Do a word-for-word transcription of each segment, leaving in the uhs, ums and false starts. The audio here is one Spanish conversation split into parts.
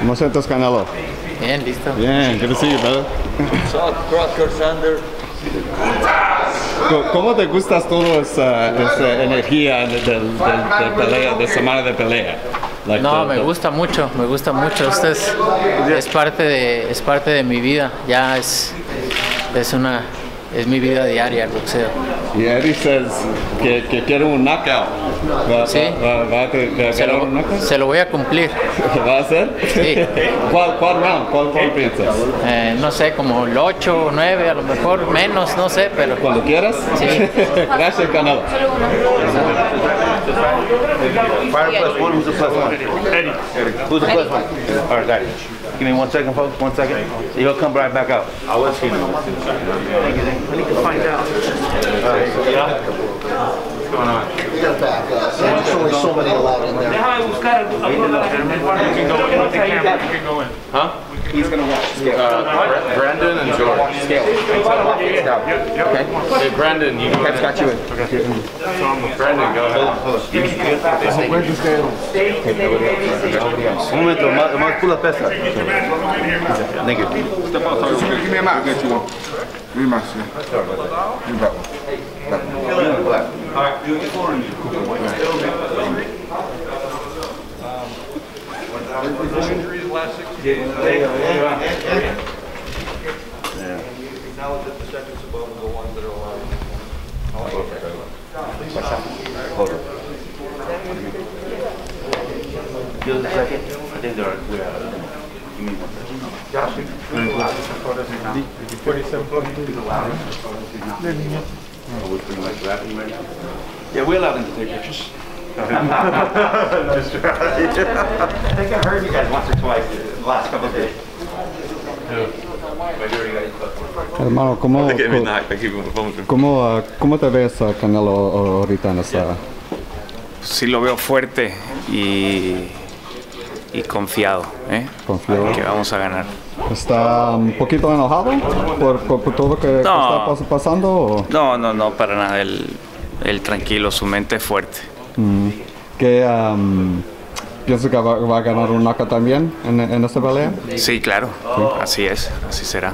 ¿Cómo sientes, Canelo? Bien, listo. Bien, good to see you, brother. Shot, cross, under. ¿Cómo te gusta toda esa, esa energía de, de, de, de pelea, de semana de pelea? Like no, the, the... me gusta mucho, me gusta mucho. Esto es, es, parte, de, es parte de mi vida, ya es, es, una, es mi vida diaria el boxeo. Y Eddie dice que, que quiere un knockout. Va, sí, va, va, va a querer se, lo, un knockout. Se lo voy a cumplir. ¿Va a hacer? Sí. ¿Cuál, cuál round? ¿Cuál, cuál piensas? Eh, no sé, como el ocho o nueve, a lo mejor menos, no sé, pero... ¿Cuando quieras? Sí. Gracias, Canelo. Fire plus one, who's the plus one? Eddie. Who's the plus one? All right, got it. Give me one second, folks, one second. He'll come right back out. I was here. I need to find out. All right, yeah. What's going on? You got to back up. There's only so many allowed in there. You can go in. Huh? He's going to walk. Uh, Brandon and George. Scale. Okay. Hey, Brandon, you can That's got you in. Okay. So I'm with Brandon, go ahead. Where's the scale? Un momento, más pula pesa. Thank you. Give me a map. Get you one. Give me a map. You got one. All right. You'll get four in you. Last six days. Yeah. Acknowledge that the seconds above are the ones that are allowed. Hold on. Just a second. I think there are. Give me one second. Josh, forty-seven. Yeah, we're allowed them to take pictures. I think I heard you guys once or twice the last couple of days. Hermano, ¿cómo, cómo, ¿cómo te ves a Canelo ahorita en esta? Sí, lo veo fuerte y, y confiado, ¿eh? Confiado. Que vamos a ganar. ¿Está un poquito enojado por, por todo lo que, no, que está pasando? ¿O? No, no, no, para nada. Él, él tranquilo, su mente es fuerte. Mm. ¿Qué, um, ¿Pienso que va, va a ganar un knockout también en, en esta pelea? Sí, claro. Sí. Así es, así será.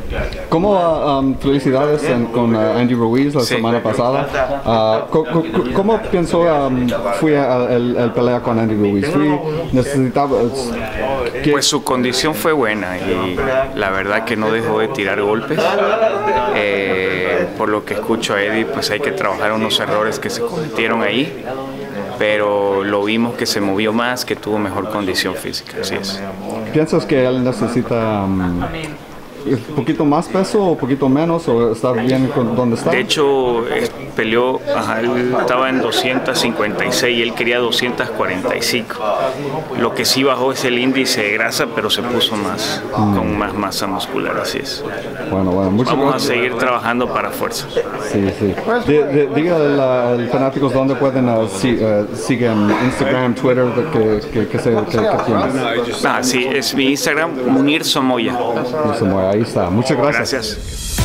¿Cómo uh, um, felicidades en, con uh, Andy Ruiz la sí. semana pasada? Uh, ¿Cómo, cómo pienso um, fue el, el pelea con Andy Ruiz? ¿Necesitaba...? ¿Qué? Pues su condición fue buena y la verdad que no dejó de tirar golpes. Eh, por lo que escucho a Eddie, pues hay que trabajar unos errores que se cometieron ahí. Pero lo vimos que se movió más, que tuvo mejor condición física, así es. ¿Piensas que él necesita um, un poquito más peso o un poquito menos, o está bien con donde está? De hecho, eh, peleó, ajá, él estaba en doscientos cincuenta y seis y él quería doscientos cuarenta y cinco. Lo que sí bajó es el índice de grasa, pero se puso más, mm. con más masa muscular, así es. Bueno, bueno, muchas Vamos gracias. a seguir trabajando para fuerza. Sí, sí. Diga a los fanáticos dónde pueden uh, si, uh, siguen Instagram, Twitter, que, que, que, se, que, que tienes. Ah, sí, es mi Instagram, Mirso Moya. Mirso Moya, ahí está. Muchas gracias. Gracias.